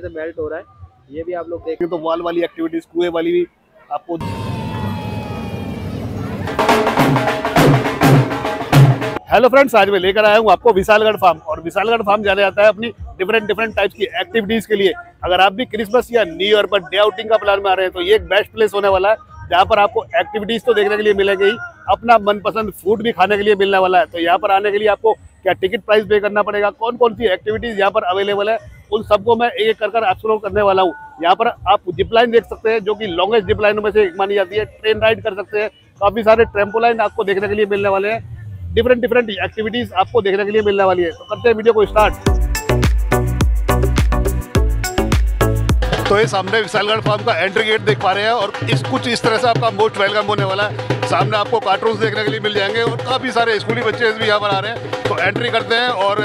तरीके से मेल्ट हो रहा है, ये भी आप लोग देखें। तो वॉल वाली एक्टिविटीज, कुएं वाली भी आपको हेलो फ्रेंड्स, आज मैं लेकर आया हूँ आपको विशालगढ़ फार्म। और विशालगढ़ फार्म जाना जाता है अपनी डिफरेंट टाइप्स की एक्टिविटीज के लिए। अगर आप भी क्रिसमस या न्यू ईयर पर डे आउटिंग का प्लान में आ रहे हैं तो ये एक बेस्ट प्लेस होने वाला है, जहाँ पर आपको एक्टिविटीज तो देखने के लिए मिलेगी ही, अपना मनपसंद फूड भी खाने के लिए मिलने वाला है। तो यहाँ पर आने के लिए आपको क्या टिकट प्राइस पे करना पड़ेगा, कौन कौन सी एक्टिविटीज यहाँ पर अवेलेबल है, उन सबको मैं एक एक कर एक्सप्लोर करने वाला हूँ। यहाँ पर आप जिप लाइन देख सकते हैं, जो कि लॉन्गेस्ट जिप लाइनों में से एक मानी जाती है। ट्रेन राइड कर सकते हैं, काफी सारे ट्रैम्पोलाइन आपको देखने के लिए मिलने वाले हैं। डिफरेंट एक्टिविटीज आपको देखने के लिए मिलने वाली है। तो करते हैं वीडियो को स्टार्ट। तो ये सामने विशालगढ़ फार्म का एंट्री गेट देख पा रहे हैं और इस कुछ इस तरह से आपका मोस्ट वेलकम होने वाला है। सामने आपको कार्टून्स देखने के लिए मिल जाएंगे और काफी सारे स्कूली बच्चे भी यहाँ पर आ रहे हैं। तो एंट्री करते हैं और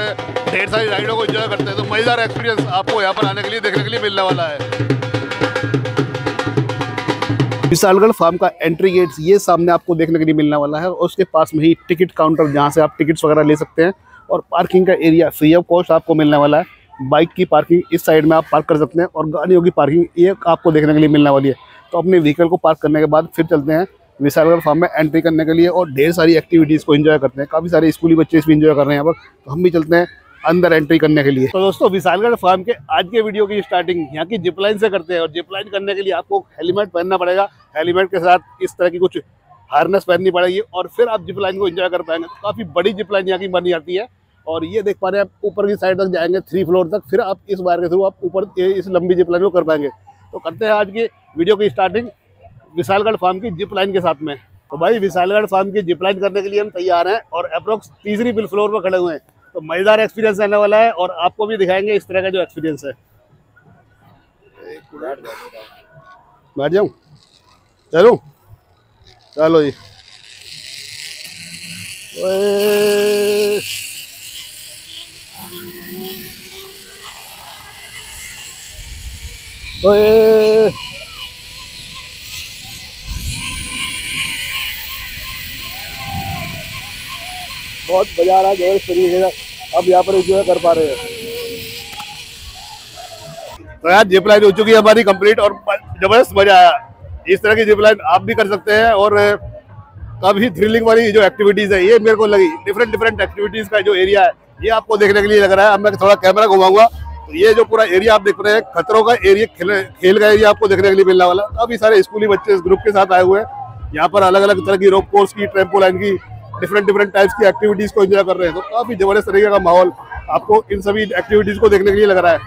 ढेर सारी राइडों को एंजॉय करते हैं। तो मजेदार एक्सपीरियंस आपको यहाँ पर आने के लिए देखने के लिए मिलने वाला है। विशालगढ़ फार्म का एंट्री गेट ये सामने आपको देखने के लिए मिलने वाला है और उसके पास में ही टिकट काउंटर, जहाँ से आप टिकट्स वगैरह ले सकते हैं। और पार्किंग का एरिया फ्री ऑफ कॉस्ट आपको मिलने वाला है। बाइक की पार्किंग इस साइड में आप पार्क कर सकते हैं और गाड़ियों की पार्किंग ये आपको देखने के लिए मिलने वाली है। तो अपने व्हीकल को पार्क करने के बाद फिर चलते हैं विशालगढ़ फार्म में एंट्री करने के लिए और ढेर सारी एक्टिविटीज़ को एंजॉय करते हैं। काफ़ी सारे स्कूली बच्चे भी एंजॉय कर रहे हैं यहाँ पर, तो हम भी चलते हैं अंदर एंट्री करने के लिए। तो दोस्तों, विशालगढ़ फार्म के आज के वीडियो की स्टार्टिंग यहाँ की जिपलाइन से करते हैं। और जिपलाइन करने के लिए आपको हेलमेट पहनना पड़ेगा, हेलमेट के साथ इस तरह की कुछ हार्नेस पहननी पड़ेगी और फिर आप जिपलाइन को एंजॉय कर पाएंगे। तो काफ़ी बड़ी जिपलाइन यहाँ की बनी जाती है और ये देख पा रहे हैं आप ऊपर की साइड तक जाएंगे, 3 फ्लोर तक, फिर आप इस वायर के थ्रू आप ऊपर इस लंबी जिपलाइन को कर पाएंगे। तो करते हैं आज की वीडियो की स्टार्टिंग विशालगढ़ फार्म की जिपलाइन के साथ में। तो भाई, विशालगढ़ फार्म की जिपलाइन करने के लिए हम तैयार हैं और अप्रोक्स 3री फ्लोर पर खड़े हुए हैं। तो मजेदार एक्सपीरियंस रहने वाला है और आपको भी दिखाएंगे इस तरह का जो एक्सपीरियंस है। बैठ जाऊं, चलो चलो जी। ओए बहुत मजा आ रहा है इस तरीके का, अब यहाँ पर एंजॉय कर पा रहे हैं। तो यार, जिप लाइन हो चुकी है हमारी कंप्लीट और जबरदस्त मजा आया। इस तरह की जिप लाइन आप भी कर सकते हैं और काफी थ्रिलिंग वाली जो एक्टिविटीज है ये मेरे को लगी। डिफरेंट एक्टिविटीज का जो एरिया है ये आपको देखने के लिए लग रहा है। अब मैं थोड़ा कैमरा घुमाऊंगा तो ये जो पूरा एरिया आप देख रहे हैं, खतरों का एरिया, खेल का एरिया आपको देखने के लिए मिलने वाला। काफी सारे स्कूली बच्चे इस ग्रुप के साथ आए हुए हैं। यहाँ पर अलग अलग तरह की रोप कोर्स की, ट्रैम्पोलाइन की, डिफरेंट टाइप्स की एक्टिविटीज को एंजॉय कर रहे हैं। तो काफी जबरदस्त तरीके का माहौल आपको इन सभी एक्टिविटीज को देखने के लिए लग रहा है।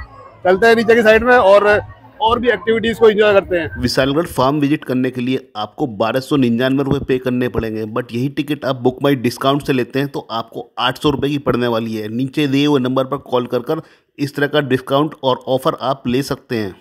चलते हैं नीचे की साइड में और भी एक्टिविटीज को एंजॉय करते हैं। विशालगढ़ फार्म विजिट करने के लिए आपको 1299 रुपये पे करने पड़ेंगे, बट यही टिकट आप बुक माई डिस्काउंट से लेते हैं तो आपको 800 रुपये की पड़ने वाली है। नीचे दिए हुए नंबर पर कॉल कर इस तरह का डिस्काउंट और ऑफर आप ले सकते हैं।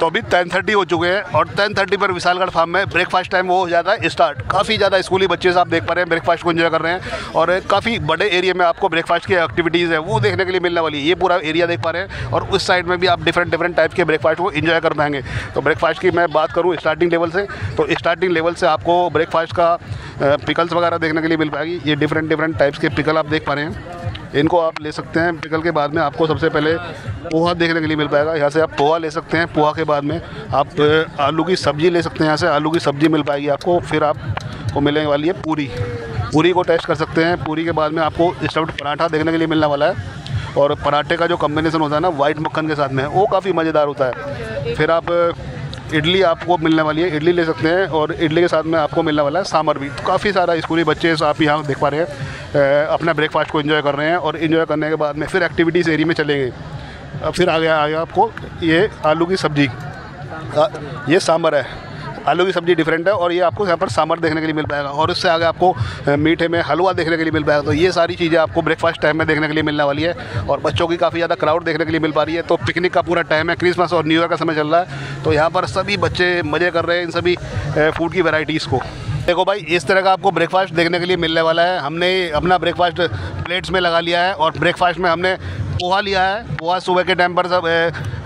तो अभी 10:30 हो चुके हैं और 10:30 पर विशालगढ़ फार्म में ब्रेकफास्ट टाइम वो हो जाता है स्टार्ट। काफ़ी ज़्यादा स्कूली बच्चे आप देख पा रहे हैं ब्रेकफास्ट को एंजॉय कर रहे हैं और काफ़ी बड़े एरिया में आपको ब्रेकफास्ट की एक्टिविटीज़ है वो देखने के लिए मिलने वाली है। ये पूरा एरिया देख पा रहे हैं और उस साइड में भी आप डिफरेंट टाइप के ब्रेकफास्ट को एंजॉय कर पाएंगे। तो ब्रेकफास्ट की मैं बात करूँ स्टार्टिंग लेवल से, तो स्टार्टिंग लेवल से आपको ब्रेकफास्ट का पिकल्स वगैरह देखने के लिए मिल पाएगी। ये डिफरेंट टाइप्स के पिकल आप देख पा रहे हैं, इनको आप ले सकते हैं। पिकल के बाद में आपको सबसे पहले पोहा देखने के लिए मिल पाएगा। यहाँ से आप पोहा ले सकते हैं। पोहा के बाद में आप आलू की सब्ज़ी ले सकते हैं, यहाँ से आलू की सब्ज़ी मिल पाएगी आपको। फिर आपको मिलने वाली है पूरी, पूरी को टेस्ट कर सकते हैं। पूरी के बाद में आपको स्टफ्ड पराठा देखने के लिए मिलने वाला है और पराठे का जो कम्बिनेसन होता है ना वाइट मक्खन के साथ में, वो काफ़ी मज़ेदार होता है। फिर आप इडली आपको मिलने वाली है, इडली ले सकते हैं और इडली के साथ में आपको मिलने वाला है सांभर भी। तो काफ़ी सारा स्कूली बच्चे आप यहाँ देख पा रहे हैं अपना ब्रेकफास्ट को एंजॉय कर रहे हैं और एंजॉय करने के बाद में फिर एक्टिविटीज़ एरिया में चलेंगे। अब फिर आ गया आपको ये आलू की सब्ज़ी, ये सांभर है, आलू की सब्ज़ी डिफरेंट है और ये आपको यहाँ पर सांभर देखने के लिए मिल पाएगा। और उससे आगे आपको मीठे में हलवा देखने के लिए मिल पाएगा। तो ये सारी चीज़ें आपको ब्रेकफास्ट टाइम में देखने के लिए मिलने वाली है और बच्चों की काफ़ी ज़्यादा क्राउड देखने के लिए मिल पा रही है। तो पिकनिक का पूरा टाइम है, क्रिसमस और न्यू ईयर का समय चल रहा है, तो यहाँ पर सभी बच्चे मज़े कर रहे हैं इन सभी फूड की वेराइटीज़ को। देखो भाई, इस तरह का आपको ब्रेकफास्ट देखने के लिए मिलने वाला है। हमने अपना ब्रेकफास्ट प्लेट्स में लगा लिया है और ब्रेकफास्ट में हमने पोहा लिया है। पोहा सुबह के टाइम पर सब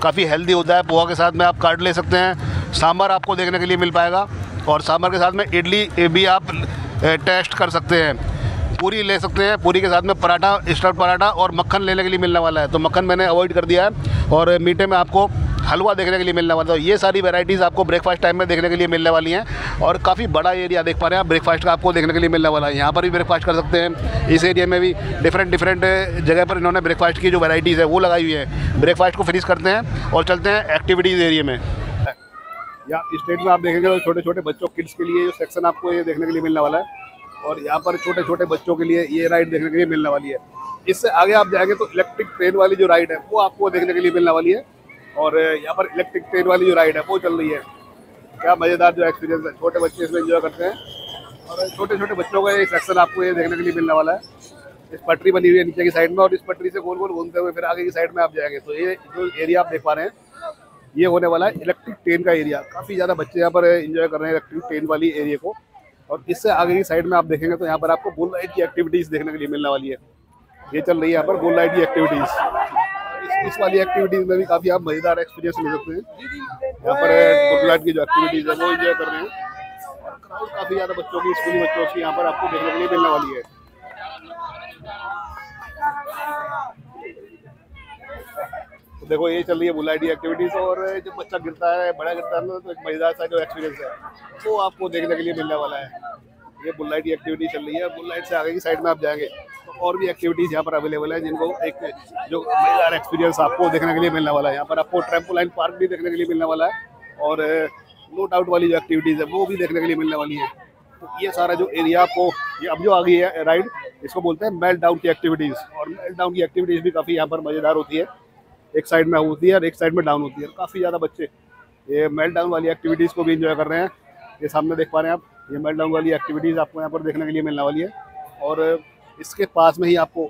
काफ़ी हेल्दी होता है। पोहा के साथ में आप कार्ड ले सकते हैं। सांभर आपको देखने के लिए मिल पाएगा और सांभर के साथ में इडली भी आप टेस्ट कर सकते हैं। पूरी ले सकते हैं। पूरी के साथ में पराठा, स्टफ्ड पराठा और मक्खन लेने के लिए मिलने वाला है। तो मक्खन मैंने अवॉइड कर दिया है। और मीठे में आपको हलवा देखने के लिए मिलने वाला है। ये सारी वेराइटीज़ आपको ब्रेकफास्ट टाइम में देखने के लिए मिलने वाली हैं और काफ़ी बड़ा एरिया देख पा रहे हैं आप, ब्रेकफास्ट का आपको देखने के लिए मिलने वाला है। यहाँ पर भी ब्रेकफास्ट कर सकते हैं, इस एरिया में भी डिफरेंट जगह पर इन्होंने ब्रेकफास्ट की जो वेराइटीज़ है वो लगाई हुई है। ब्रेकफास्ट को फिनिश करते हैं और चलते हैं एक्टिविटीज़ एरिया में। या स्टेट में आप देखेंगे तो छोटे छोटे बच्चों किड्स के लिए जो सेक्शन आपको ये देखने के लिए मिलने वाला है और यहाँ पर छोटे छोटे बच्चों के लिए ये राइड देखने के लिए मिलने वाली है। इससे आगे आप जाएंगे तो इलेक्ट्रिक ट्रेन वाली जो राइड है वो आपको देखने के लिए मिलने वाली है और यहाँ पर इलेक्ट्रिक ट्रेन वाली जो राइड है वो चल रही है। क्या मज़ेदार जो एक्सपीरियंस है, छोटे बच्चे इसमें एंजॉय करते हैं और छोटे छोटे बच्चों का ये सेक्शन आपको ये देखने के लिए मिलने वाला है। इस पटरी बनी हुई है नीचे की साइड में और इस पटरी से गोल गोल घूमते हुए फिर आगे की साइड में आप जाएंगे तो ये जो एरिया आप देख पा रहे हैं ये होने वाला है इलेक्ट्रिक ट्रेन का एरिया। काफ़ी ज़्यादा बच्चे यहाँ पर एंजॉय कर रहे हैं इलेक्ट्रिक ट्रेन वाली एरिया को। और इससे आगे की साइड में आप देखेंगे तो यहाँ पर आपको बुल राइड की एक्टिविटीज़ देखने के लिए मिलने वाली है। ये चल रही है यहाँ पर बुल राइड की एक्टिविटीज़। इस वाली एक्टिविटीज़ में भी काफ़ी आप मज़ेदार एक्सपीरियंस ले सकते हैं। यहाँ पर बुल राइड की जो एक्टिविटीज़ है वो इन्जॉय कर रहे हैं। काफ़ी ज़्यादा बच्चों की, स्कूली बच्चों की यहाँ पर आपको देखने के लिए मिलने वाली है। तो देखो ये चल रही है बुल राइड की एक्टिविटीज़ और जब बच्चा गिरता है, बड़ा गिरता है ना, तो एक मज़ेदार सा जो एक्सपीरियंस है वो आपको देखने के लिए मिलने वाला है। ये बुल राइड की एक्टिविटी चल रही है। बुल राइड से आगे की साइड में आप जाएंगे तो और भी एक्टिविटीज़ यहाँ पर अवेलेबल है जिनको एक जो मज़ेदार एक्सपीरियंस आपको देखने के लिए मिलने वाला है। यहाँ पर आपको ट्रैम्पोलाइन पार्क भी देखने के लिए मिलने वाला है और नोट आउट वाली जो एक्टिविटीज़ है वो भी देखने के लिए मिलने वाली है। तो ये सारा जो एरिया आपको, ये अब जो आ गई है राइड, इसको बोलते हैं मेल्ट डाउन की एक्टिविटीज़। और मेल्ट डाउन की एक्टिविटीज़ भी काफ़ी यहाँ पर मज़ेदार होती है। एक साइड में होती है और एक साइड में डाउन होती है। काफ़ी ज़्यादा बच्चे ये मेल्ट डाउन वाली एक्टिविटीज़ को भी एंजॉय कर रहे हैं। ये सामने देख पा रहे हैं आप, ये मेल्ट डाउन वाली एक्टिविटीज़ आपको यहाँ पर देखने के लिए मिलने वाली है। और इसके पास में ही आपको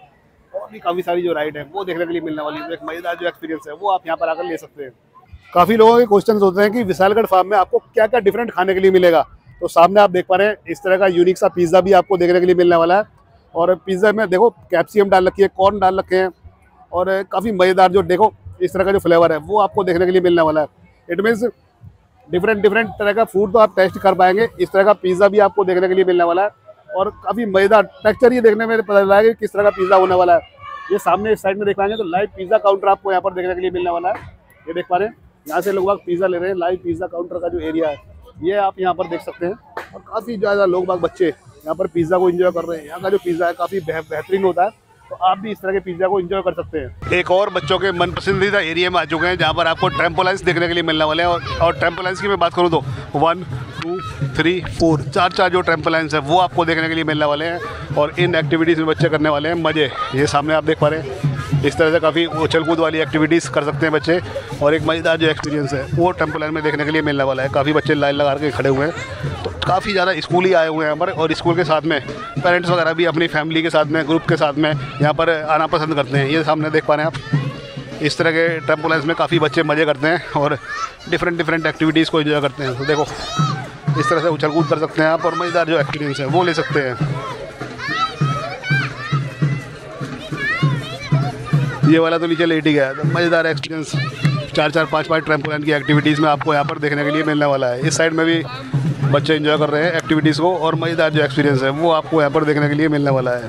और भी काफ़ी सारी जो राइड है वो देखने के लिए मिलने वाली है। तो एक मज़ेदार जो एक्सपीरियंस है वो आप यहाँ पर आकर ले सकते हैं। काफ़ी लोगों के क्वेश्चन होते हैं कि विशालगढ़ फार्म में आपको क्या क्या डिफरेंट खाने के लिए मिलेगा। तो सामने आप देख पा रहे हैं इस तरह का यूनिक सा पिज़्ज़ा भी आपको देखने के लिए मिलने वाला है। और पिज़्ज़ा में देखो कैप्सिकम डाल रखी है, कॉर्न डाल रखे हैं और काफ़ी मज़ेदार जो देखो इस तरह का जो फ्लेवर है वो आपको देखने के लिए मिलने वाला है। इट मीन्स डिफरेंट तरह का फूड तो आप टेस्ट कर पाएंगे। इस तरह का पिज़्ज़ा भी आपको देखने के लिए मिलने वाला है और काफ़ी मज़ेदार टेक्सचर ये देखने में पता चला कि किस तरह का पिज़्ज़ा होने वाला है। ये सामने इस साइड में देख पाएंगे तो लाइव पिज़्ज़ा काउंटर आपको यहाँ पर देखने के लिए मिलने वाला है। ये देख पा रहे हैं, यहाँ से लोग पिज़्ज़ा ले रहे हैं। लाइव पिज़्ज़ा काउंटर का जो एरिया है ये आप यहाँ पर देख सकते हैं और काफ़ी ज़्यादा लोग बाग बच्चे यहाँ पर पिज़्ज़ा को एंजॉय कर रहे हैं। यहाँ का जो पिज़्ज़ा है काफ़ी बेहतरीन होता है, तो आप भी इस तरह के पिज़्ज़ा को एंजॉय कर सकते हैं। एक और बच्चों के मन पसंदीदा एरिया में आ चुके हैं जहाँ पर आपको ट्रैम्पोलाइंस देखने के लिए मिलने वाले हैं। और ट्रैम्पोलाइंस की मैं बात करूँ तो 1 2 3 4 चार जो ट्रैम्पोलाइंस है वो आपको देखने के लिए मिलने वाले हैं और इन एक्टिविटीज़ में बच्चे करने वाले हैं मज़े। ये सामने आप देख पा रहे हैं इस तरह से काफ़ी उछल कूद वाली एक्टिविटीज़ कर सकते हैं बच्चे और एक मज़ेदार जो एक्सपीरियंस है वो ट्रैम्पोलिन में देखने के लिए मिलने वाला है। काफ़ी बच्चे लाइन लगा के खड़े हुए हैं, तो काफ़ी ज़्यादा स्कूल ही आए हुए हैं यहाँ पर और स्कूल के साथ में पेरेंट्स वगैरह भी अपनी फैमिली के साथ में, ग्रुप के साथ में यहाँ पर आना पसंद करते हैं। ये सामने देख पा रहे हैं आप, इस तरह के ट्रैम्पोलिन में काफ़ी बच्चे मज़े करते हैं और डिफरेंट एक्टिविटीज़ को एंजॉय करते हैं। तो देखो इस तरह से उछल कूद कर सकते हैं आप और मज़ेदार जो एक्सपीरियंस है वो ले सकते हैं। ये वाला तो नीचे लेट ही गया, तो मज़ेदार एक्सपीरियंस 4 4 5 5 ट्रैम्पोलिन की एक्टिविटीज़ में आपको यहाँ पर देखने के लिए मिलने वाला है। इस साइड में भी बच्चे एंजॉय कर रहे हैं एक्टिविटीज़ को और मज़ेदार जो एक्सपीरियंस है वो आपको यहाँ पर देखने के लिए मिलने वाला है।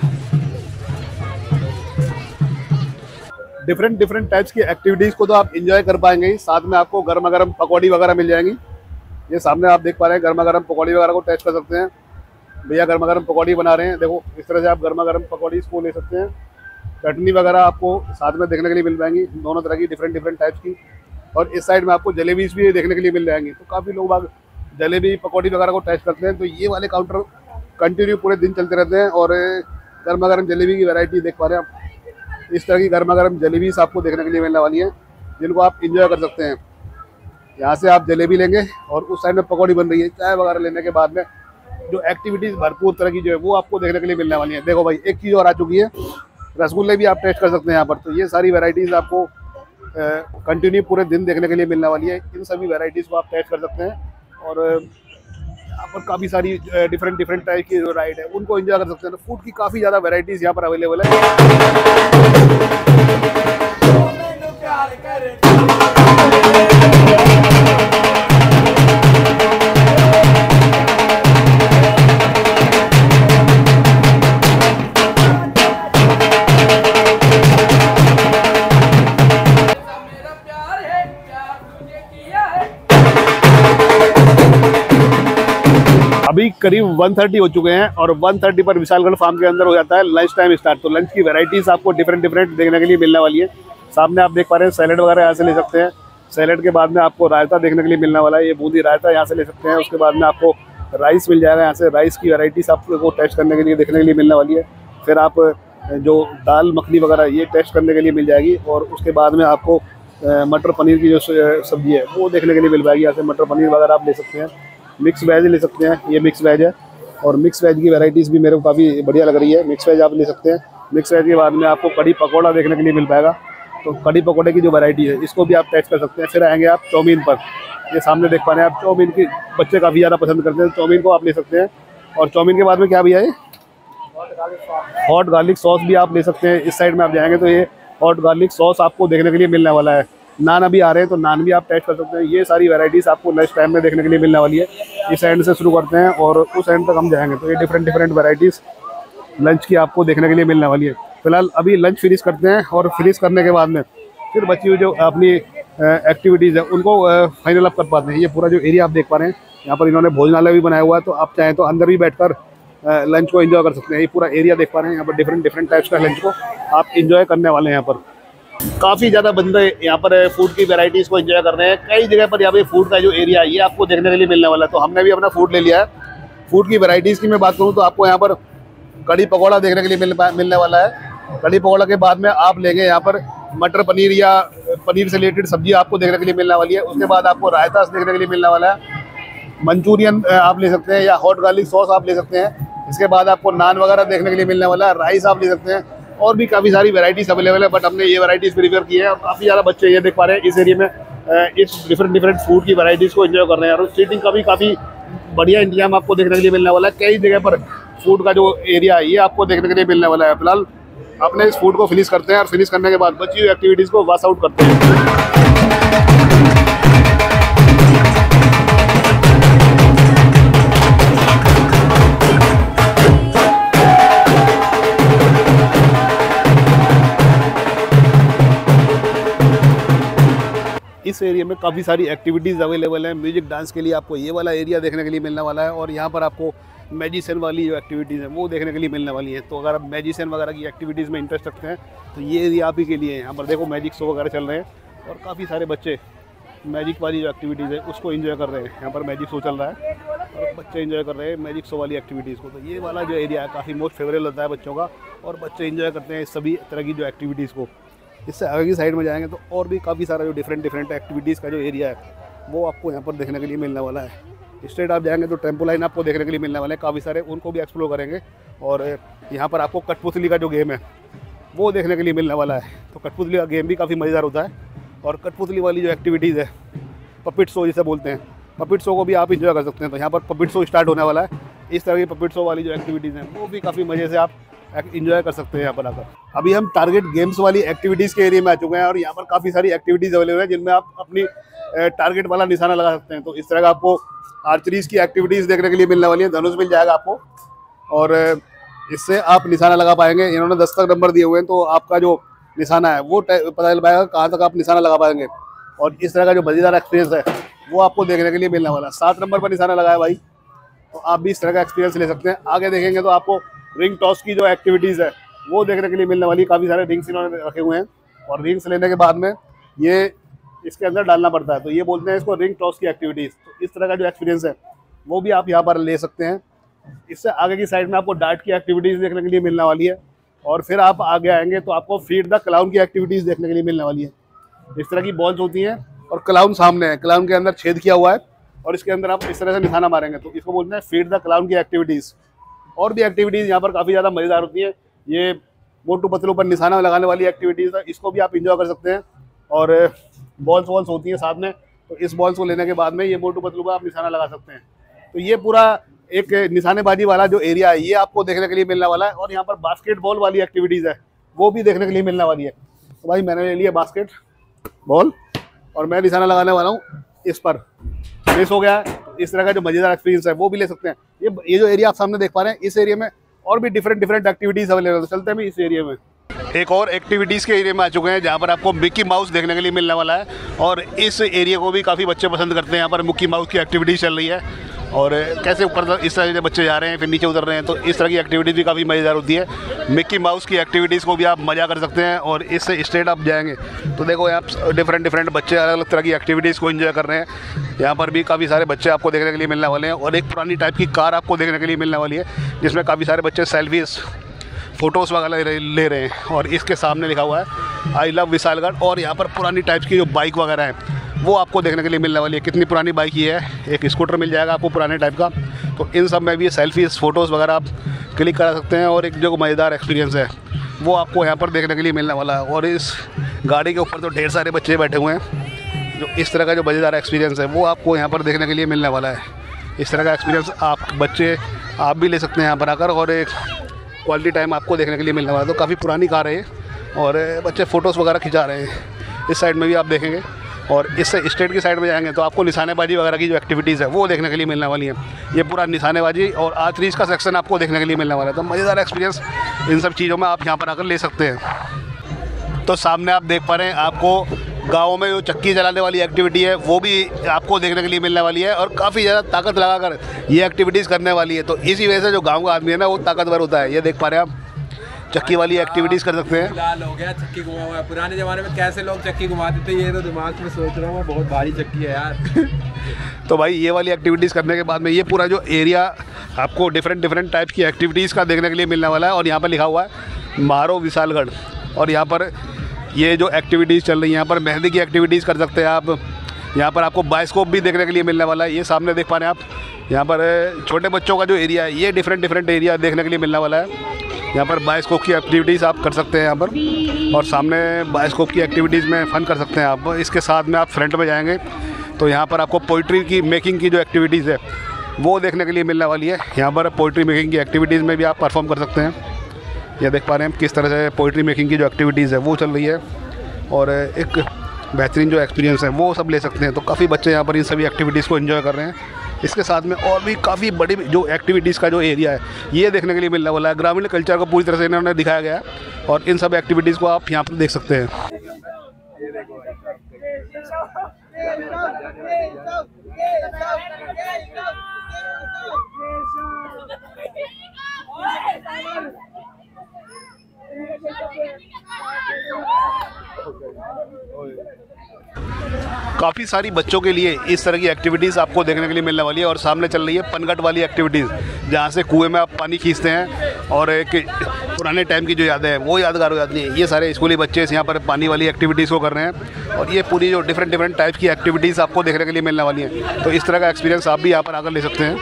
डिफरेंट टाइप्स की एक्टिविटीज़ को तो आप इंजॉय कर पाएंगे, साथ में आपको गर्मा गर्म पकौड़ी वगैरह मिल जाएंगी। ये सामने आप देख पा रहे हैं गर्मा गर्म पकौड़ी वगैरह को टेस्ट कर सकते हैं। भैया गर्मा गर्म पकौड़ी बना रहे हैं, देखो इस तरह से आप गर्मा गर्म पकौड़ी इसको ले सकते हैं। चटनी वगैरह आपको साथ में देखने के लिए मिल जाएंगी, दोनों तरह की डिफरेंट टाइप्स की। और इस साइड में आपको जलेबीज भी देखने के लिए मिल जाएंगी, तो काफ़ी लोग बाग जलेबी पकौड़ी वगैरह को टेस्ट करते हैं। तो ये वाले काउंटर कंटिन्यू पूरे दिन चलते रहते हैं और गर्मा गर्म जलेबी की वैरायटी देख पा रहे हैं आप। इस तरह की गर्मा गर्म जलेबीज आपको देखने के लिए मिलने वाली है जिनको आप इंजॉय कर सकते हैं। यहाँ से आप जलेबी लेंगे और उस साइड में पकौड़ी बन रही है। चाय वगैरह लेने के बाद में जो एक्टिविटीज़ भरपूर तरह की जो है वो आपको देखने के लिए मिलने वाली है। देखो भाई एक चीज़ और आ चुकी है, रसगुल्ले भी आप टेस्ट कर सकते हैं यहाँ पर। तो ये सारी वैराइटीज़ आपको कंटिन्यू पूरे दिन देखने के लिए मिलने वाली है। इन सभी वैराइटीज़ को आप टेस्ट कर सकते हैं और यहाँ पर काफ़ी सारी डिफरेंट टाइप की जो राइड है उनको एंजॉय कर सकते हैं। तो फूड की काफ़ी ज़्यादा वैराइटीज़ यहाँ पर अवेलेबल है। करीब 1:30 हो चुके हैं और 1:30 पर विशालगढ़ फार्म के अंदर हो जाता है लंच टाइम स्टार्ट। तो लंच की वैरायटीज आपको डिफरेंट डिफरेंट देखने के लिए मिलने वाली है। सामने आप देख पा रहे हैं सैलेड वगैरह यहाँ से ले सकते हैं। सैलेड के बाद में आपको रायता देखने के लिए मिलने वाला है, ये बूंदी रायता यहाँ से ले सकते हैं। उसके बाद में आपको राइस मिल जाएगा, यहाँ से राइस की वैरायटीज आपको टेस्ट करने के लिए देखने के लिए मिलने वाली है। फिर आप जो दाल मखनी वगैरह ये टेस्ट करने के लिए मिल जाएगी और उसके बाद में आपको मटर पनीर की जो सब्ज़ी है वो देखने के लिए मिल पाएगी। यहाँ से मटर पनीर वगैरह आप ले सकते हैं। मिक्स वेज ले सकते हैं, ये मिक्स वेज है और मिक्स वेज की वैरायटीज़ भी मेरे को काफ़ी बढ़िया लग रही है। मिक्स वेज आप ले सकते हैं। मिक्स वेज के बाद में आपको कड़ी पकौड़ा देखने के लिए मिल पाएगा। तो कड़ी पकौड़े की जो वैरायटी है इसको भी आप टेस्ट कर सकते हैं। फिर आएंगे आप चाउमीन पर, ये सामने देख पा रहे हैं आप चाउमीन की बच्चे काफ़ी ज़्यादा पसंद करते हैं, चाउमीन को आप ले सकते हैं। और चाउमीन के बाद में क्या भैया है, हॉट गार्लिक सॉस भी आप ले सकते हैं। इस साइड में आप जाएँगे तो ये हॉट गार्लिक सॉस आपको देखने के लिए मिलने वाला है। नान अभी आ रहे हैं तो नान भी आप टेस्ट कर सकते हैं। ये सारी वैरायटीज़ आपको लंच टाइम में देखने के लिए मिलने वाली है। इस एंड से शुरू करते हैं और उस एंड तक हम जाएंगे तो ये डिफरेंट डिफरेंट वैरायटीज़ लंच की आपको देखने के लिए मिलने वाली है। फिलहाल अभी लंच फिनिश करते हैं और फिनिश करने के बाद में फिर बची हुई जो अपनी एक्टिविटीज़ है उनको फाइनल अप कर पाते हैं। ये पूरा जो एरिया आप देख पा रहे हैं यहाँ पर इन्होंने भोजनालय भी बनाया हुआ है, तो आप चाहें तो अंदर भी बैठ कर लंच को एंजॉय कर सकते हैं। ये पूरा एरिया देख पा रहे हैं, यहाँ पर डिफरेंट डिफरेंट टाइप्स का लंच को आप एंजॉय करने वाले हैं। यहाँ पर काफ़ी ज़्यादा बंदे यहाँ पर फूड की वैरायटीज़ को एंजॉय कर रहे हैं। कई जगह पर यहाँ पे फूड का जो एरिया है ये आपको देखने के लिए मिलने वाला है। तो हमने भी अपना फूड ले लिया है। फूड की वैरायटीज़ की मैं बात करूँ तो आपको यहाँ पर कड़ी पकौड़ा देखने के लिए मिलने वाला है। कड़ी पकौड़ा के बाद में आप लेंगे यहाँ पर मटर पनीर या पनीर से रिलेटेड सब्जी आपको देखने के लिए मिलने वाली है। उसके बाद आपको रायता देखने के लिए मिलने वाला है। मंचूरियन आप ले सकते हैं या हॉट गार्लिक सॉस आप ले सकते हैं। इसके बाद आपको नान वगैरह देखने के लिए मिलने वाला है। राइस आप ले सकते हैं और भी काफ़ी सारी वैरायटीज़ अवेलेबल है, बट हमने ये वैरायटीज़ प्रीफर की है। और काफ़ी ज़्यादा बच्चे ये देख पा रहे हैं इस एरिया में इस डिफरेंट डिफरेंट फूड की वैरायटीज़ को एंजॉय कर रहे हैं। और सीटिंग का भी काफ़ी बढ़िया इंतजाम आपको देखने के लिए मिलने वाला है। कई जगह पर फूड का जो एरिया है ये आपको देखने के लिए मिलने वाला है। फिलहाल अपने इस फूड को फिनिश करते हैं और फिनिश करने के बाद बची हुई एक्टिविटीज़ को वाश आउट करते हैं। इस एरिया में काफ़ी सारी एक्टिविटीज़ अवेलेबल हैं। म्यूजिक डांस के लिए आपको ये वाला एरिया देखने के लिए मिलने वाला है और यहाँ पर आपको मैजिशियन वाली जो एक्टिविटीज़ हैं वो देखने के लिए मिलने वाली हैं। तो अगर आप मैजिशियन वगैरह की एक्टिविटीज़ में इंटरेस्ट रखते हैं तो ये एरिया आप ही के लिए है। यहाँ पर देखो मैजिक शो वगैरह चल रहे हैं और काफ़ी सारे बच्चे मैजिक वाली जो एक्टिविटीज़ है उसको इन्जॉय कर रहे हैं। यहाँ पर मैजिक शो चल रहा है और बच्चे इन्जॉय कर रहे हैं मैजिक शो वाली एक्टिविटीज़ को। तो ये वाला जो एरिया है काफ़ी मोस्ट फेवरेट होता है बच्चों का और बच्चे इन्जॉय करते हैं सभी तरह की जो एक्टिविटीज़ को। इससे आगे की साइड में जाएंगे तो और भी काफ़ी सारा जो डिफरेंट डिफरेंट एक्टिविटीज़ का जो एरिया है वो आपको यहाँ पर देखने के लिए मिलने वाला है। स्ट्रेट आप जाएंगे तो टेम्पो लाइन आपको देखने के लिए मिलने वाले हैं काफ़ी सारे, उनको भी एक्सप्लोर करेंगे। और यहाँ पर आपको कठपुतली का जो गेम है वो देखने के लिए मिलने वाला है। तो कठपुतली का गेम भी काफ़ी मज़ेदार होता है और कठपुतली वाली जो एक्टिविटीज़ है पपिट शो जिसे बोलते हैं, पपिट शो को भी आप इंजॉय कर सकते हैं। तो यहाँ पर पपिट शो स्टार्ट होने वाला है। इस तरह की पपिट शो वाली जो एक्टिविटीज़ हैं वो भी काफ़ी मज़े से आप एंजॉय कर सकते हैं यहाँ पर आकर। अभी हम टारगेट गेम्स वाली एक्टिविटीज़ के एरिया में आ चुके हैं और यहाँ पर काफ़ी सारी एक्टिविटीज़ अवेलेबल हैं जिनमें आप अपनी टारगेट वाला निशाना लगा सकते हैं। तो इस तरह का आपको आर्चरीज़ की एक्टिविटीज़ देखने के लिए मिलने वाली है। धनुष मिल जाएगा आपको और इससे आप निशाना लगा पाएंगे। इन्होंने 10 तक नंबर दिए हुए हैं तो आपका जो निशाना है वो पता चल पाएगा कहाँ तक आप निशाना लगा पाएंगे। और इस तरह का जो मज़ेदार एक्सपीरियंस है वो आपको देखने के लिए मिलने वाला है। 7 नंबर पर निशाना लगाया भाई, तो आप भी इस तरह का एक्सपीरियंस ले सकते हैं। आगे देखेंगे तो आपको रिंग टॉस की जो एक्टिविटीज़ है वो देखने के लिए मिलने वाली। काफ़ी सारे रिंग्स इन्होंने रखे हुए हैं और रिंग्स लेने के बाद में ये इसके अंदर डालना पड़ता है तो ये बोलते हैं इसको रिंग टॉस की एक्टिविटीज़। तो इस तरह का जो एक्सपीरियंस है वो भी आप यहाँ पर ले सकते हैं। इससे आगे की साइड में आपको डार्ट की एक्टिविटीज़ देखने के लिए मिलने वाली है। और फिर आप आगे आएंगे तो आपको फीड द क्लाउन की एक्टिविटीज़ देखने के लिए मिलने वाली है। इस तरह की बॉल्स होती हैं और क्लाउन सामने है, क्लाउन के अंदर छेद किया हुआ है और इसके अंदर आप इस तरह से निशाना मारेंगे तो इसको बोलते हैं फीड द क्लाउन की एक्टिविटीज़। और भी एक्टिविटीज़ यहाँ पर काफ़ी ज़्यादा मज़ेदार होती हैं। ये मोटू पतलू पर निशाना लगाने वाली एक्टिविटीज़ है, इसको भी आप इंजॉय कर सकते हैं। और बॉल्स वॉल्स होती हैं साथ में, तो इस बॉल्स को लेने के बाद में ये मोटू पतलू पर आप निशाना लगा सकते हैं। तो ये पूरा एक निशानेबाजी वाला जो एरिया है ये आपको देखने के लिए मिलने वाला है। और यहाँ पर बास्केटबॉल वाली एक्टिविटीज़ है वो भी देखने के लिए मिलने वाली है। तो भाई मैंने ले लिया बास्केट बॉल और मैं निशाना लगाने वाला हूँ इस पर, मिस हो गया है। इस तरह का जो मज़ेदार एक्सपीरियंस है वो भी ले सकते हैं। ये जो एरिया आप सामने देख पा रहे हैं इस एरिया में और भी डिफरेंट डिफरेंट एक्टिविटीज़ अवेलेबल है। तो चलते हैं भी इस एरिया में एक और एक्टिविटीज़ के एरिया में आ चुके हैं जहाँ पर आपको मिकी माउस देखने के लिए मिलने वाला है। और इस एरिया को भी काफ़ी बच्चे पसंद करते हैं। यहाँ पर मिकी माउस की एक्टिविटीज़ चल रही है और कैसे ऊपर इस तरह के बच्चे जा रहे हैं फिर नीचे उतर रहे हैं, तो इस तरह की एक्टिविटीज़ भी काफ़ी मज़ेदार होती है। मिक्की माउस की एक्टिविटीज़ को भी आप मज़ा कर सकते हैं। और इससे स्ट्रेट आप जाएंगे तो देखो आप डिफरेंट डिफरेंट बच्चे अलग अलग तरह की एक्टिविटीज़ को एंजॉय कर रहे हैं। यहाँ पर भी काफ़ी सारे बच्चे आपको देखने के लिए मिलने वाले हैं और एक पुरानी टाइप की कार आपको देखने के लिए मिलने वाली है जिसमें काफ़ी सारे बच्चे सेल्फीज़ फ़ोटोज़ वगैरह ले रहे हैं। और इसके सामने लिखा हुआ है आई लव विशालगढ़। और यहाँ पर पुरानी टाइप्स की जो बाइक वगैरह हैं वो आपको देखने के लिए मिलने वाली है। कितनी पुरानी बाइक ये है, एक स्कूटर मिल जाएगा आपको पुराने टाइप का। तो इन सब में भी सेल्फीज़ फ़ोटोज़ वगैरह आप क्लिक करा सकते हैं और एक जो मज़ेदार एक्सपीरियंस है वो आपको यहाँ पर देखने के लिए मिलने वाला है। और इस गाड़ी के ऊपर तो ढेर सारे बच्चे बैठे हुए हैं, जो इस तरह का जो मज़ेदार एक्सपीरियंस है वो आपको यहाँ पर देखने के लिए मिलने वाला है। इस तरह का एक्सपीरियंस आप बच्चे आप भी ले सकते हैं यहाँ पर आकर, और एक क्वालिटी टाइम आपको देखने के लिए मिलने वाला है। तो काफ़ी पुरानी कार है और बच्चे फ़ोटोज़ वगैरह खिंचा रहे हैं। इस साइड में भी आप देखेंगे और इससे स्टेट की साइड में जाएंगे तो आपको निशानेबाजी वगैरह की जो एक्टिविटीज़ है वो देखने के लिए मिलने वाली है। ये पूरा निशानेबाजी और आर्चरीज का सेक्शन आपको देखने के लिए मिलने वाला है। तो मज़ेदार एक्सपीरियंस इन सब चीज़ों में आप यहाँ पर आकर ले सकते हैं। तो सामने आप देख पा रहे हैं आपको गाँव में जो चक्की चलाने वाली एक्टिविटी है वो भी आपको देखने के लिए मिलने वाली है। और काफ़ी ज़्यादा ताकत लगाकर ये एक्टिविटीज़ करने वाली है, तो इसी वजह से जो गाँव का आदमी है ना वो ताकतवर होता है। ये देख पा रहे हैं आप चक्की वाली एक्टिविटीज़ कर सकते हैं। लाल हो गया चक्की घुमा हुआ है। पुराने ज़माने में कैसे लोग चक्की घुमाते थे, ये तो दिमाग में सोच रहा हूँ बहुत भारी चक्की है यार। तो भाई ये वाली एक्टिविटीज़ करने के बाद में ये पूरा जो एरिया आपको डिफरेंट डिफरेंट टाइप की एक्टिविटीज़ का देखने के लिए मिलने वाला है। और यहाँ पर लिखा हुआ है मारो विशालगढ़। और यहाँ पर ये जो एक्टिविटीज़ चल रही है, यहाँ पर मेहंदी की एक्टिविटीज़ कर सकते हैं आप। यहाँ पर आपको बाइस्कोप भी देखने के लिए मिलने वाला है। ये सामने देख पा रहे हैं आप, यहाँ पर छोटे बच्चों का जो एरिया है ये डिफरेंट डिफरेंट एरिया देखने के लिए मिलने वाला है। यहाँ पर बाइस्कोप की एक्टिविटीज़ आप कर सकते हैं यहाँ पर, और सामने बाइस्कोप की एक्टिविटीज़ में फ़न कर सकते हैं आप। इसके साथ में आप फ्रंट में जाएंगे तो यहाँ पर आपको पोइट्री की मेकिंग की जो एक्टिविटीज़ है वो देखने के लिए मिलने वाली है। यहाँ पर पोइट्री मेकिंग की एक्टिविटीज़ में भी आप परफॉर्म कर सकते हैं। यह देख पा रहे हैं किस तरह से पोइट्री मेकिंग की जो एक्टिविटीज़ है वो चल रही है और एक बेहतरीन जो एक्सपीरियंस है वो सब ले सकते हैं। तो काफ़ी बच्चे यहाँ पर इन सभी एक्टिविटीज़ को एंजॉय कर रहे हैं। इसके साथ में और भी काफ़ी बड़ी जो एक्टिविटीज़ का जो एरिया है ये देखने के लिए मिलने वाला है। ग्रामीण कल्चर को पूरी तरह से इन्होंने दिखाया गया है और इन सब एक्टिविटीज़ को आप यहाँ पर देख सकते हैं। काफ़ी सारी बच्चों के लिए इस तरह की एक्टिविटीज़ आपको देखने के लिए मिलने वाली है। और सामने चल रही है पनघट वाली एक्टिविटीज़, जहाँ से कुएं में आप पानी खींचते हैं और एक पुराने टाइम की जो यादें हैं वो यादगार हो जाती है। ये सारे स्कूली बच्चे यहाँ पर पानी वाली एक्टिविटीज़ को कर रहे हैं और ये पूरी जो डिफरेंट डिफरेंट टाइप की एक्टिविटीज़ आपको देखने के लिए मिलने वाली है। तो इस तरह का एक्सपीरियंस आप भी यहाँ पर आकर ले सकते हैं।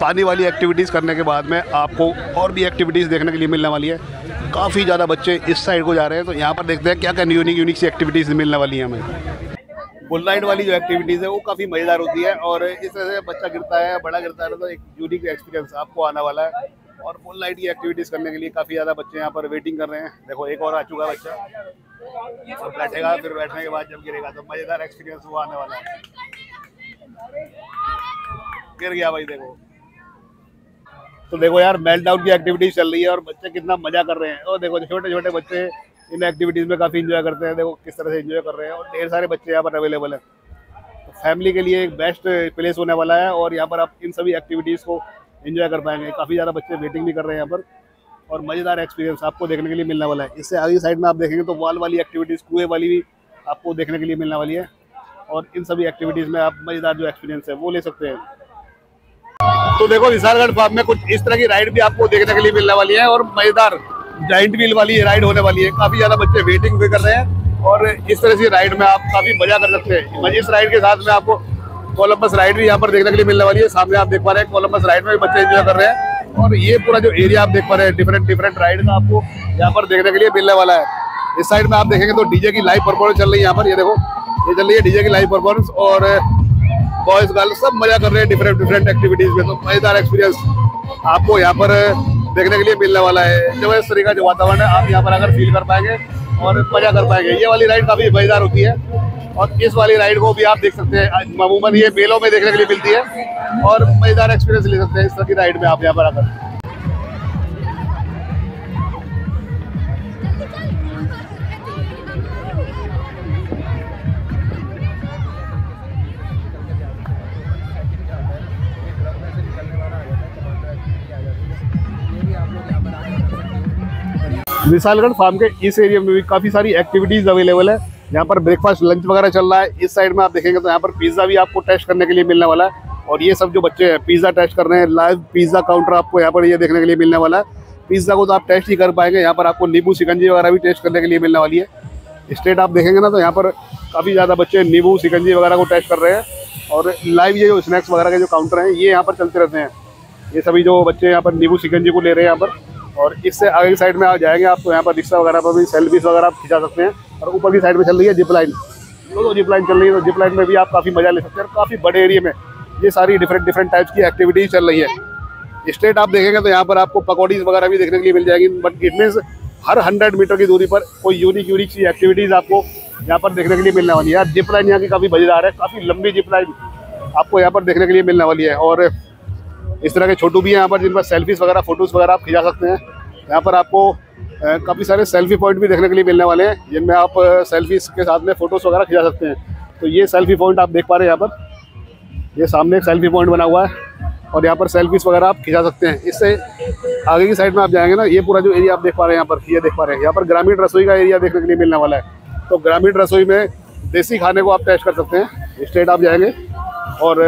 पानी वाली एक्टिविटीज़ करने के बाद में आपको और भी एक्टिविटीज़ देखने के लिए मिलने वाली है। काफ़ी ज़्यादा बच्चे इस साइड को जा रहे हैं, तो यहाँ पर देखते हैं क्या क्या यूनिक यूनिक सी एक्टिविटीज़ मिलने वाली है हमें। बुल राइड वाली जो एक्टिविटीज़ है वो काफ़ी मज़ेदार होती है और इस तरह से बच्चा गिरता है, बड़ा गिरता है, तो एक यूनिक एक्सपीरियंस आपको आने वाला है। और बुल राइड की एक्टिविटीज़ करने के लिए काफ़ी ज़्यादा बच्चे यहाँ पर वेटिंग कर रहे हैं। देखो एक और आ चुका है बच्चा और बैठेगा, फिर बैठने के बाद जब गिरेगा तो मज़ेदार एक्सपीरियंस वो आने वाला है। गिर गया भाई देखो। तो देखो यार मेल्टडाउन की एक्टिविटीज चल रही है और बच्चे कितना मजा कर रहे हैं। और देखो छोटे छोटे बच्चे इन एक्टिविटीज में काफी एंजॉय करते हैं। देखो किस तरह से एंजॉय कर रहे हैं और ढेर सारे बच्चे यहाँ पर अवेलेबल हैं। तो फैमिली के लिए एक बेस्ट प्लेस होने वाला है और यहाँ पर आप इन सभी एक्टिविटीज को एंजॉय कर पाएंगे। काफी ज्यादा बच्चे वेटिंग भी कर रहे हैं यहाँ पर और मजेदार एक्सपीरियंस आपको देखने के लिए मिलने वाला है। इससे आगे साइड में आप देखेंगे तो वॉल वाली एक्टिविटीज, कुएं वाली भी आपको देखने के लिए मिलने वाली है और इन सभी एक्टिविटीज में आप मजेदार जो एक्सपीरियंस है वो ले सकते हैं। तो देखो विशालगढ़ फार्म में कुछ इस तरह की राइड भी आपको देखने के लिए मिलने वाली है और मजेदार जाइंट व्हील वाली राइड होने वाली है। काफी ज्यादा बच्चे वेटिंग भी कर रहे हैं और इस तरह की राइड में आप काफी मजा कर सकते हैं। इस राइड के साथ में आपको कोलम्बस राइड भी यहाँ पर देखने के लिए मिलने वाली है। सामने आप देख पा रहे हैं कोलम्बस राइड में भी बच्चे एंजॉय कर रहे हैं और ये पूरा जो एरिया आप देख पा रहे हैं डिफरेंट डिफरेंट राइड का आपको यहाँ पर देखने के लिए मिलने वाला है। इस साइड में आप देखेंगे तो डीजे की लाइव परफॉर्मेंस चल रही है यहाँ पर। ये देखो ये चल रही है डीजे की लाइव परफॉर्मेंस और बॉयज गर्ल्स सब मजा कर रहे हैं डिफरेंट डिफरेंट एक्टिविटीज में। तो मजेदार एक्सपीरियंस आपको यहाँ पर देखने के लिए मिलने वाला है। जो इस तरह का जो वातावरण है आप यहाँ पर आकर फील कर पाएंगे और मजा कर पाएंगे। ये वाली राइड काफी मजेदार होती है और इस वाली राइड को भी आप देख सकते हैं। अमूमन ये मेलों में देखने के लिए मिलती है और मजेदार एक्सपीरियंस ले सकते हैं इस तरह की राइड में आप यहाँ पर आकर। विशालगढ़ फार्म के इस एरिया में भी काफ़ी सारी एक्टिविटीज़ अवेलेबल है। यहाँ पर ब्रेकफास्ट लंच वगैरह चल रहा है। इस साइड में आप देखेंगे तो यहाँ पर पिज़्ज़ा भी आपको टेस्ट करने के लिए मिलने वाला है। और ये सब जो बच्चे हैं पिज़्ज़ा टेस्ट कर रहे हैं, लाइव पिज़्ज़ा काउंटर आपको यहाँ पर ये देखने के लिए मिलने वाला है। पिज़्ज़ा को तो आप टेस्ट ही कर पाएंगे। यहाँ पर आपको नींबू शिकंजी वगैरह भी टेस्ट करने के लिए मिलने वाली है। स्ट्रेट आप देखेंगे ना तो यहाँ पर काफ़ी ज़्यादा बच्चे नींबू शिकंजी वगैरह को टेस्ट कर रहे हैं। और लाइव ये जो स्नैक्स वगैरह के जो काउंटर हैं ये यहाँ पर चलते रहते हैं। ये सभी जो बच्चे यहाँ पर नींबू शिकंजी को ले रहे हैं यहाँ पर। और इससे आगे की साइड में आप जाएँगे आप तो यहाँ पर रिक्शा वगैरह पर भी सेल्फीज वगैरह आप खिंचा सकते हैं। और ऊपर की साइड में चल रही है जिप लाइन, तो जिप लाइन चल रही है। तो जिप लाइन में भी आप काफ़ी मज़ा ले सकते हैं। काफ़ी बड़े एरिया में ये सारी डिफरेंट टाइप्स की एक्टिविटीज़ चल रही है। स्ट्रेट आप देखेंगे तो यहाँ पर आपको पकौड़ीज वगैरह भी देखने के लिए मिल जाएगी। बट इट मीन्स हर 100 मीटर की दूरी पर कोई यूनिक सी एक्टिविटीज़ आपको यहाँ पर देखने के लिए मिलने वाली है। जिप लाइन यहाँ की काफ़ी मजेदार है, काफ़ी लंबी जिप लाइन आपको यहाँ पर देखने के लिए मिलने वाली है। और इस तरह के छोटू भी हैं यहाँ पर, जिन पर सेल्फीज वगैरह फोटोज़ वगैरह आप खिंचा सकते हैं। यहाँ पर आपको काफ़ी सारे सेल्फी पॉइंट भी देखने के लिए मिलने वाले हैं, जिनमें आप सेल्फीज के साथ में फ़ोटोज़ वगैरह खिंचा सकते हैं। तो ये सेल्फी पॉइंट आप देख पा रहे हैं यहाँ पर, ये सामने एक सेल्फी पॉइंट बना हुआ है और यहाँ पर सेल्फीज वगैरह आप खिंचा सकते हैं। इससे आगे की साइड में आप जाएंगे ना, ये पूरा जो एरिया आप देख पा रहे हैं यहाँ पर, ये देख पा रहे हैं यहाँ पर ग्रामीण रसोई का एरिया देखने के लिए मिलने वाला है। तो ग्रामीण रसोई में देसी खाने को आप टेस्ट कर सकते हैं। स्ट्रेट आप जाएंगे और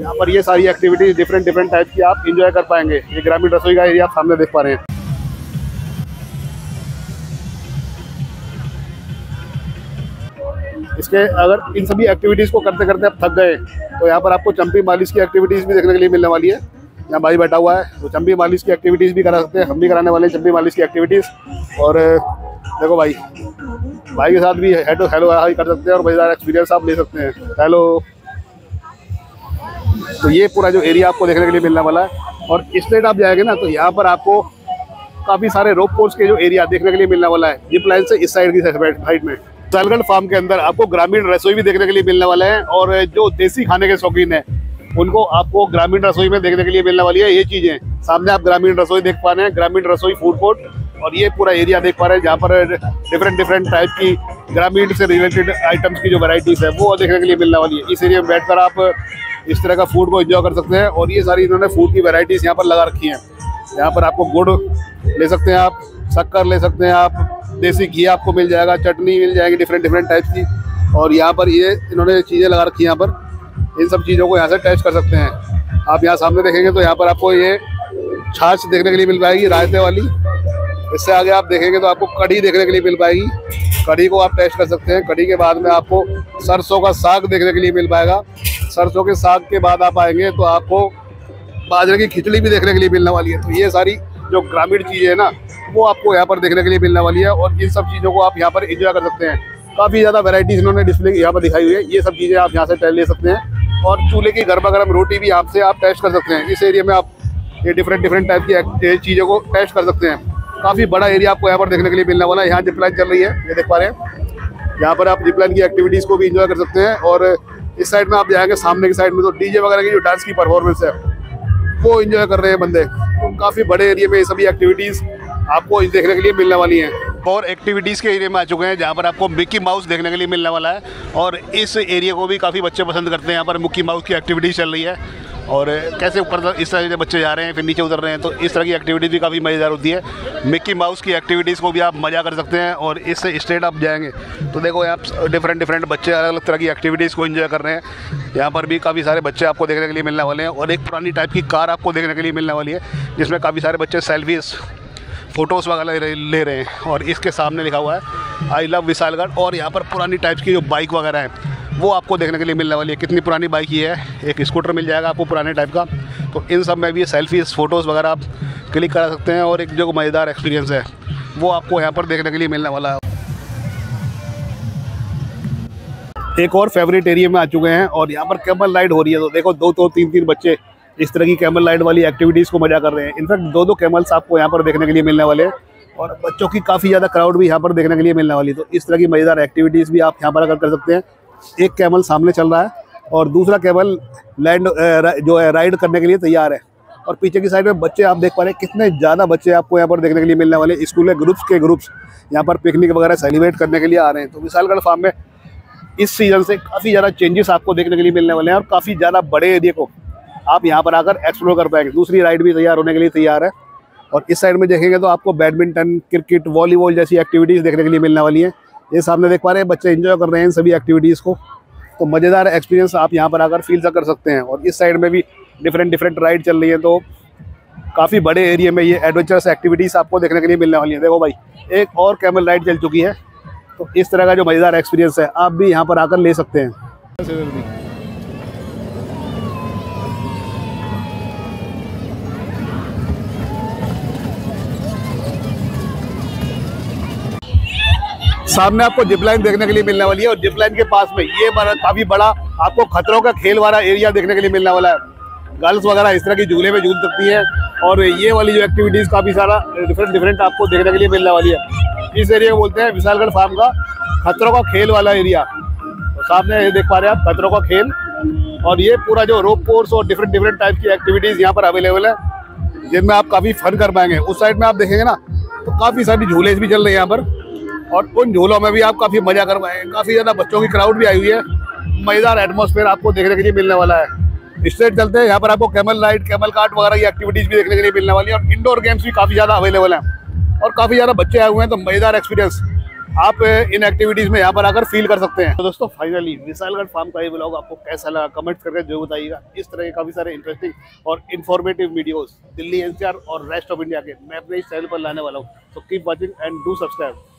यहाँ पर ये सारी एक्टिविटीज डिफरेंट टाइप की आप इंजॉय कर पाएंगे। ये ग्रामीण रसोई का एरिया आप सामने देख पा रहे हैं। इसके अगर इन सभी एक्टिविटीज़ को करते करते आप थक गए तो यहाँ पर आपको चंपी मालिश की एक्टिविटीज़ भी देखने के लिए मिलने वाली है। यहाँ भाई बैठा हुआ है, तो चंपी मालिश की एक्टिविटीज़ भी करा सकते हैं। हम भी कराने वाले हैं चंपी मालिश की एक्टिविटीज़। और देखो भाई के साथ भी हेलो हेलो हाई कर सकते हैं और मज़ेदार एक्सपीरियंस आप ले सकते हैं। हेलो, तो ये पूरा जो एरिया आपको देखने के लिए मिलने वाला है। और स्ट्रेट आप जाएंगे ना तो यहाँ पर आपको काफ़ी सारे रोप कोर्स के जो एरिया देखने के लिए मिलने वाला है। जिप लाइन से इस साइड की साइड में विशालगढ़ फार्म के अंदर आपको ग्रामीण रसोई भी देखने के लिए मिलने वाले हैं। और जो देसी खाने के शौकीन हैं उनको आपको ग्रामीण रसोई में देखने के लिए मिलने वाली है ये चीज़ें। सामने आप ग्रामीण रसोई देख पा रहे हैं, ग्रामीण रसोई फूड कोर्ट। और ये पूरा एरिया देख पा रहे हैं जहाँ पर डिफरेंट टाइप की ग्रामीण से रिलेटेड आइटम्स की जो वैराइटीज़ है वो देखने के लिए मिलने वाली है। इस एरिया में बैठ आप इस तरह का फूड को इन्जॉय कर सकते हैं। और ये सारी इन्होंने फूड की वैराइटीज़ यहाँ पर लगा रखी हैं। यहाँ पर आपको गुड़ ले सकते हैं, आप शक्कर ले सकते हैं, आप देसी घी आपको मिल जाएगा, चटनी मिल जाएगी डिफरेंट टाइप की। और यहाँ पर ये इन्होंने चीज़ें लगा रखी हैं यहाँ पर, इन सब चीज़ों को यहाँ से टेस्ट कर सकते हैं आप। यहाँ सामने देखेंगे तो यहाँ पर आपको ये छाछ देखने के लिए मिल पाएगी, रायते वाली। इससे आगे आप देखेंगे तो आपको कढ़ी देखने के लिए मिल पाएगी, कढ़ी को आप टेस्ट कर सकते हैं। कढ़ी के बाद में आपको सरसों का साग देखने के लिए मिल पाएगा। सरसों के साग के बाद आप आएँगे तो आपको बाजरे की खिचड़ी भी देखने के लिए मिलने वाली है। तो ये सारी जो ग्रामीण चीज़ें है ना वो आपको यहाँ पर देखने के लिए मिलने वाली है। और इन सब चीज़ों को आप यहाँ पर एंजॉय कर सकते हैं। काफ़ी ज़्यादा वैरायटीज इन्होंने डिस्प्ले यहाँ पर दिखाई हुई है। ये सब चीज़ें आप यहाँ से टेस्ट ले सकते हैं। और चूल्हे की गर्मा गर्म रोटी भी यहाँ से आप टेस्ट कर सकते हैं। इस एरिया में आप ये डिफरेंट टाइप की चीज़ों को टेस्ट कर सकते हैं। काफ़ी बड़ा एरिया आपको यहाँ पर देखने के लिए मिलने वाला है। यहाँ जिप लाइन चल रही है, ये देख पा रहे हैं। यहाँ पर आप जिप लाइन की एक्टिविटीज़ को भी इंजॉय कर सकते हैं। और इस साइड में आप जाएँगे सामने की साइड में तो डीजे वगैरह की जो डांस की परफॉर्मेंस है वो इंजॉय कर रहे हैं बंदे। तो काफ़ी बड़े एरिया में ये सभी एक्टिविटीज़ आपको देखने के लिए मिलने वाली है। और एक्टिविटीज़ के एरिया में आ चुके हैं जहाँ पर आपको मिकी माउस देखने के लिए मिलने वाला है। और इस एरिया को भी काफ़ी बच्चे पसंद करते हैं। यहाँ पर मिकी माउस की एक्टिविटीज़ चल रही है और कैसे ऊपर इस तरह से बच्चे जा रहे हैं फिर नीचे उतर रहे हैं। तो इस तरह की एक्टिविटीज़ भी काफ़ी मज़ेदार होती है। मिकी माउस की एक्टिविटीज़ को भी आप मज़ा कर सकते हैं। और इससे स्ट्रेट आप जाएँगे तो देखो यहाँ डिफरेंट बच्चे अलग अलग तरह की एक्टिविटीज़ को इन्जॉय कर रहे हैं। यहाँ पर भी काफ़ी सारे बच्चे आपको देखने के लिए मिलने वाले हैं। और एक पुरानी टाइप की कार आपको देखने के लिए मिलने वाली है जिसमें काफ़ी सारे बच्चे सेल्फीज़ फ़ोटोज़ वगैरह ले रहे हैं। और इसके सामने लिखा हुआ है आई लव विशालगढ़। और यहाँ पर पुरानी टाइप्स की जो बाइक वगैरह हैं वो आपको देखने के लिए मिलने वाली है। कितनी पुरानी बाइक ये है, एक स्कूटर मिल जाएगा आपको पुराने टाइप का। तो इन सब में भी सेल्फीज़ फ़ोटोज़ वगैरह आप क्लिक करा सकते हैं। और एक जो मज़ेदार एक्सपीरियंस है वो आपको यहाँ पर देखने के लिए मिलने वाला है। एक और फेवरेट एरिया में आ चुके हैं और यहाँ पर कैमल राइड हो रही है। तो देखो दो तीन बच्चे इस तरह की कैमल राइड वाली एक्टिविटीज़ को मजा कर रहे हैं। इनफैक्ट दो कैमल्स आपको यहाँ पर देखने के लिए मिलने वाले हैं। और बच्चों की काफ़ी ज़्यादा क्राउड भी यहाँ पर देखने के लिए मिलने वाली है। तो इस तरह की मज़ेदार एक्टिविटीज़ भी आप यहाँ पर कर सकते हैं। एक कैमल सामने चल रहा है और दूसरा कैमल लैंड जो है राइड करने के लिए तैयार है। और पीछे की साइड में बच्चे आप देख पा रहे हैं कितने ज़्यादा बच्चे आपको यहाँ पर देखने के लिए मिलने वाले हैं। स्कूल के ग्रुप्स यहाँ पर पिकनिक वगैरह सेलिब्रेट करने के लिए आ रहे हैं। तो विशालगढ़ फार्म में इस सीज़न से काफ़ी ज़्यादा चेंजेस आपको देखने के लिए मिलने वाले हैं। और काफ़ी ज़्यादा बड़े एरिया को आप यहाँ पर आकर एक्सप्लोर कर पाएंगे। दूसरी राइड भी तैयार होने के लिए तैयार है। और इस साइड में देखेंगे तो आपको बैडमिंटन, क्रिकेट, वॉलीबॉल जैसी एक्टिविटीज़ देखने के लिए मिलने वाली हैं। ये सामने देख पा रहे हैं बच्चे एंजॉय कर रहे हैं इन सभी एक्टिविटीज़ को। तो मज़ेदार एक्सपीरियंस आप यहाँ पर आकर फील कर सकते हैं। और इस साइड में भी डिफरेंट राइड चल रही है, तो काफ़ी बड़े एरिया में ये एडवेंचरस एक्टिविटीज़ आपको देखने के लिए मिलने वाली है। देखो भाई, एक और कैमल राइड चल चुकी है। तो इस तरह का जो मज़ेदार एक्सपीरियंस है आप भी यहाँ पर आकर ले सकते हैं। सामने आपको जिपलाइन देखने के लिए मिलने वाली है और जिपलाइन के पास में ये काफ़ी बड़ा आपको खतरों का खेल वाला एरिया देखने के लिए मिलने वाला है। गर्ल्स वगैरह इस तरह की झूले में झूल सकती हैं और ये वाली जो एक्टिविटीज़ काफ़ी सारा डिफरेंट आपको देखने के लिए मिलने वाली है। इस एरिया को बोलते हैं विशालगढ़ फार्म का खतरों का खेल वाला एरिया। तो सामने ये देख पा रहे हैं आप खतरों का खेल, और ये पूरा जो रोप कोर्स और डिफरेंट टाइप की एक्टिविटीज़ यहाँ पर अवेलेबल है जिनमें आप काफ़ी फन कर पाएंगे। उस साइड में आप देखेंगे ना तो काफ़ी सारी झूले भी चल रहे हैं यहाँ पर, और उन झूलों में भी आप काफ़ी मजा कर पाएंगे। काफ़ी ज़्यादा बच्चों की क्राउड भी आई हुई है। मज़ेदार एटमॉस्फेयर आपको देखने के लिए मिलने वाला है। स्ट्रेट चलते हैं, यहाँ पर आपको कैमल राइड, कैमल कार्ट वगैरह की एक्टिविटीज़ भी देखने के लिए मिलने वाली है और इंडोर गेम्स भी काफ़ी ज़्यादा अवेलेबल हैं और काफ़ी ज़्यादा बच्चे आए हुए हैं। तो मज़ेदार एक्सपीरियंस आप इन एक्टिविटीज़ में यहाँ पर आकर फील कर सकते हैं। तो दोस्तों फाइनली विशालगढ़ फार्म का ये ब्लॉग आपको कैसा लगा कमेंट करके जरूर बताइएगा। इस तरह के काफ़ी सारे इंटरेस्टिंग और इन्फॉर्मेटिव वीडियोज़ दिल्ली एनसीआर और रेस्ट ऑफ इंडिया के मैं अपने इस चैनल पर लाने वाला हूँ। तो keep watching and do subscribe.